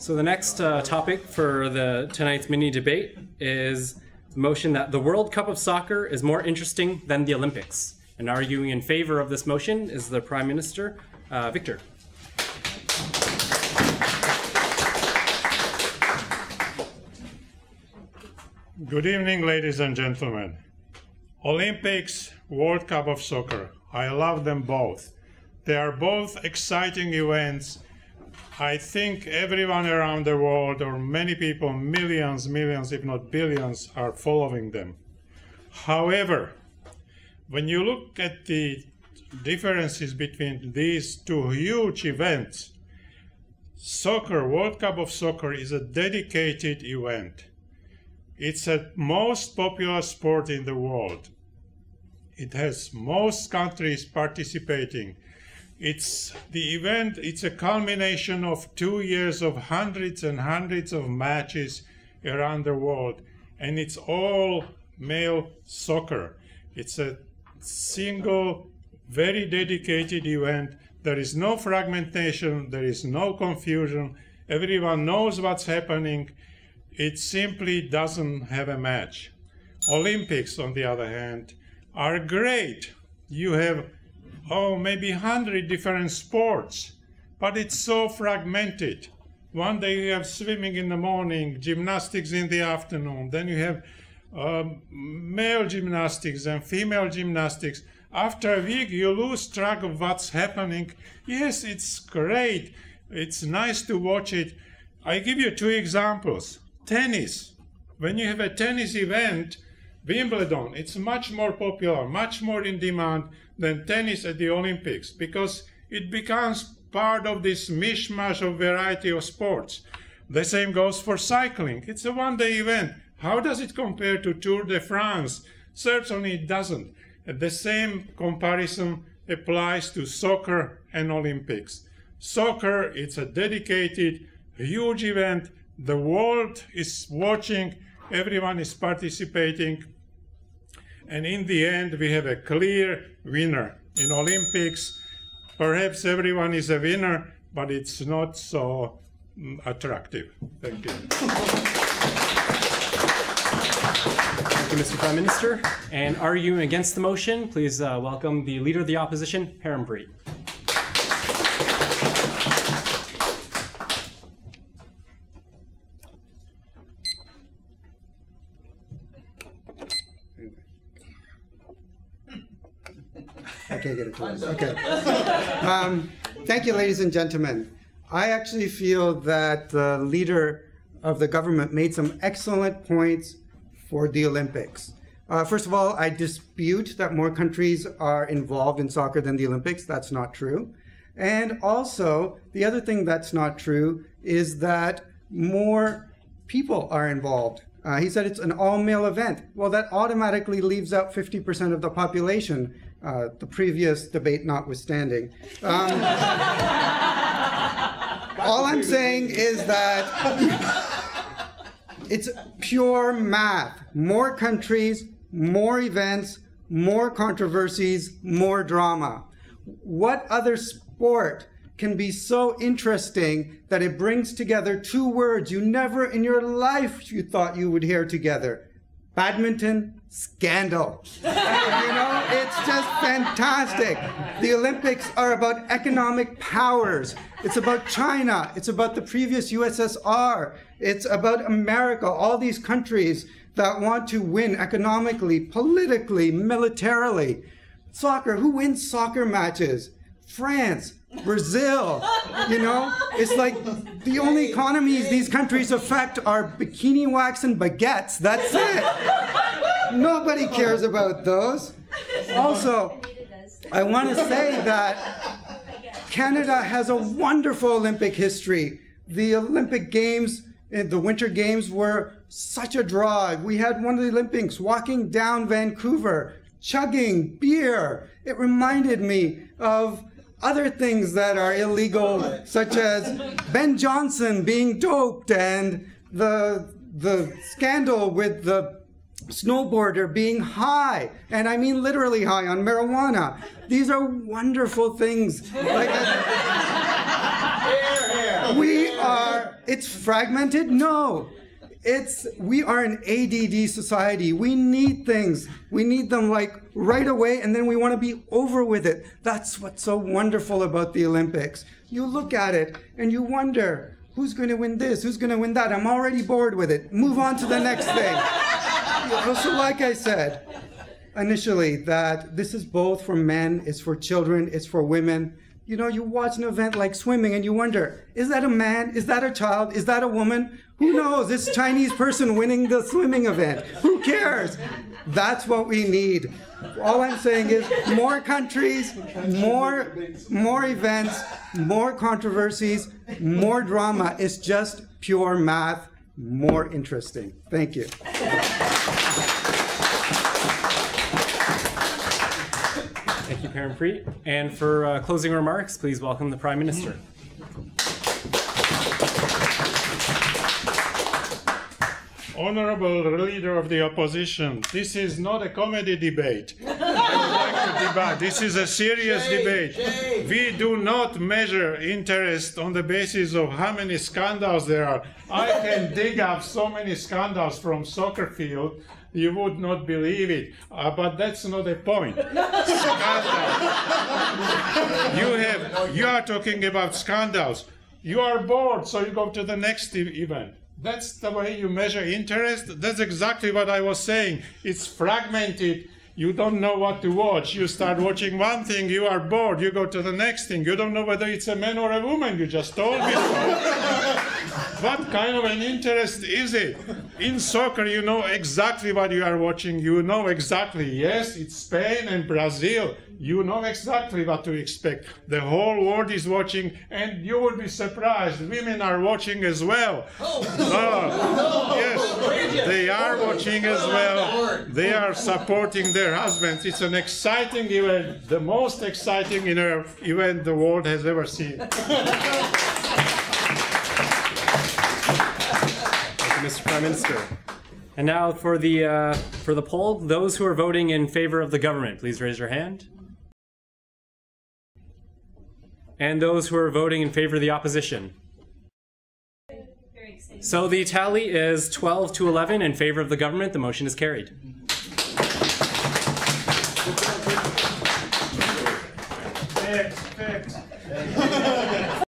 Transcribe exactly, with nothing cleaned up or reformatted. So the next uh, topic for the tonight's mini debate is the motion that the World Cup of Soccer is more interesting than the Olympics. And arguing in favor of this motion is the Prime Minister, uh, Victor. Good evening, ladies and gentlemen. Olympics, World Cup of Soccer, I love them both. They are both exciting events. I think everyone around the world, or many people, millions, millions, if not billions, are following them. However, when you look at the differences between these two huge events, soccer, World Cup of Soccer, is a dedicated event. It's the most popular sport in the world. It has most countries participating. It's the event, it's a culmination of two years of hundreds and hundreds of matches around the world. And it's all male soccer. It's a single, very dedicated event. There is no fragmentation, there is no confusion. Everyone knows what's happening. It simply doesn't have a match. Olympics, on the other hand, are great. You have oh, maybe one hundred different sports, but it's so fragmented. One day you have swimming in the morning, gymnastics in the afternoon, then you have um, male gymnastics and female gymnastics. After a week, you lose track of what's happening. Yes, it's great. It's nice to watch it. I give you two examples. Tennis. When you have a tennis event, Wimbledon, it's much more popular, much more in demand than tennis at the Olympics, because it becomes part of this mishmash of variety of sports. The same goes for cycling. It's a one-day event. How does it compare to Tour de France? Certainly it doesn't. The same comparison applies to soccer and Olympics. Soccer, it's a dedicated, huge event. The world is watching, everyone is participating, and in the end we have a clear winner. In Olympics, perhaps everyone is a winner, but it's not so attractive. Thank you. Thank you, Mister Prime Minister. And arguing against the motion, please uh, welcome the Leader of the Opposition, Haram Brie. I can't get it close. Okay. Um, thank you, ladies and gentlemen. I actually feel that the leader of the government made some excellent points for the Olympics. Uh, first of all, I dispute that more countries are involved in soccer than the Olympics. That's not true. And also, the other thing that's not true is that more people are involved. Uh, he said it's an all-male event. Well, that automatically leaves out fifty percent of the population, uh, the previous debate notwithstanding. Um, all I'm saying is that it's pure math. More countries, more events, more controversies, more drama. What other sport can be so interesting that it brings together two words you never in your life you thought you would hear together? Badminton, scandal. You know, it's just fantastic. The Olympics are about economic powers. It's about China. It's about the previous U S S R. It's about America, all these countries that want to win economically, politically, militarily. Soccer, who wins soccer matches? France, Brazil, you know? It's like the only economies these countries affect are bikini wax and baguettes. That's it. Nobody cares about those. Also, I want to say that Canada has a wonderful Olympic history. The Olympic Games, the Winter Games, were such a draw. We had one of the Olympics walking down Vancouver, chugging beer. It reminded me of other things that are illegal, such as Ben Johnson being doped and the, the scandal with the snowboarder being high, and I mean literally high on marijuana. These are wonderful things. Like, we are are, it's fragmented? No. It's, we are an A D D society. We need things. We need them like right away, and then we want to be over with it. That's what's so wonderful about the Olympics. You look at it and you wonder, who's going to win this? Who's going to win that? I'm already bored with it. Move on to the next thing. Also, like I said initially, that this is both for men, it's for children, it's for women. You know, you watch an event like swimming and you wonder, is that a man? Is that a child? Is that a woman? Who knows? This Chinese person winning the swimming event. Who cares? That's what we need. All I'm saying is more countries, more, more events, more controversies, more drama. It's just pure math, more interesting. Thank you. Thank you, Haram Brie. And for uh, closing remarks, please welcome the Prime Minister. Honorable Leader of the Opposition, this is not a comedy debate. I would like to debate. This is a serious shame, debate. Shame. We do not measure interest on the basis of how many scandals there are. I can dig up so many scandals from soccer field. You would not believe it, uh, but that's not the point. you have, you are talking about scandals. You are bored, so you go to the next event. That's the way you measure interest. That's exactly what I was saying. It's fragmented. You don't know what to watch. You start watching one thing, you are bored, you go to the next thing. You don't know whether it's a man or a woman, you just told me. What kind of an interest is it? In soccer, you know exactly what you are watching. You know exactly, yes, it's Spain and Brazil. You know exactly what to expect. The whole world is watching, and you would be surprised. Women are watching as well. Oh, oh. Yes, they are watching as well. They are supporting their husbands. It's an exciting event, the most exciting event the world has ever seen. Thank you, Mister Prime Minister. And now for the uh, for the poll, those who are voting in favor of the government, please raise your hand. And those who are voting in favor of the opposition. So the tally is twelve to eleven in favor of the government. The motion is carried.